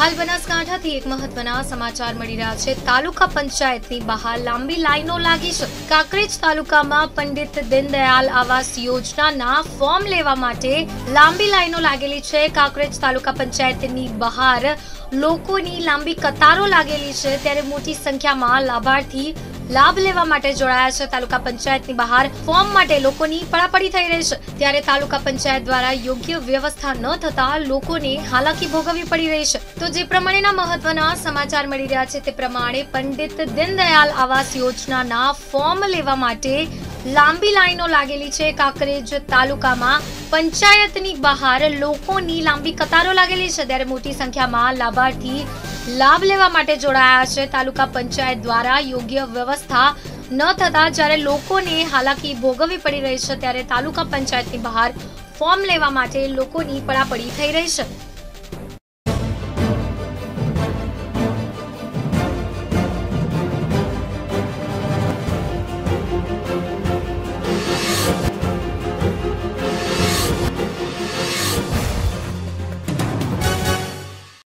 હાલ બનાસકાંઠાથી એક મહત્વના સમાચાર મળી રહ્યા છે। તાલુકા પંચાયતની બહાર લાંબી લાઈનો લાગી છે। કાંકરેજ તાલુકામાં પંડિત દીનદયાલ આવાસ યોજનાના ફોર્મ લેવા માટે લાંબી લાઈનો લાગેલી છે। કાંકરેજ તાલુકા પંચાયતની બહાર લોકોની લાંબી કતારો લાગેલી છે, ત્યારે મોટી સંખ્યામાં લાભાર્થી લાભ લેવા માટે જોડાયા છે। તાલુકા પંચાયતની બહાર ફોર્મ માટે લોકોની પડાપડી થઈ રહી છે, ત્યારે તાલુકા પંચાયત દ્વારા યોગ્ય વ્યવસ્થા ન થતા લોકોને હાલાકી ભોગવવી પડી રહી છે। તો જે પ્રમાણેના મહત્વના સમાચાર મળી રહ્યા છે તે પ્રમાણે પંડિત દીનદયાલ આવાસ યોજનાના ફોર્મ લેવા માટે લાંબી લાઈનો લાગેલી છે। કાંકરેજ તાલુકામાં પંચાયતની બહાર લોકોની લાંબી કતારો લાગેલી છે, ત્યારે મોટી સંખ્યામાં લાભાર્થી લાભ લેવા માટે જોડાયા છે। તાલુકા પંચાયત દ્વારા યોગ્ય વ્યવસ્થા ન થતા જ્યારે લોકોને હાલાકી ભોગવવી પડી રહી છે, ત્યારે તાલુકા પંચાયતની બહાર ફોર્મ લેવા માટે લોકોની પડાપડી થઈ રહી છે।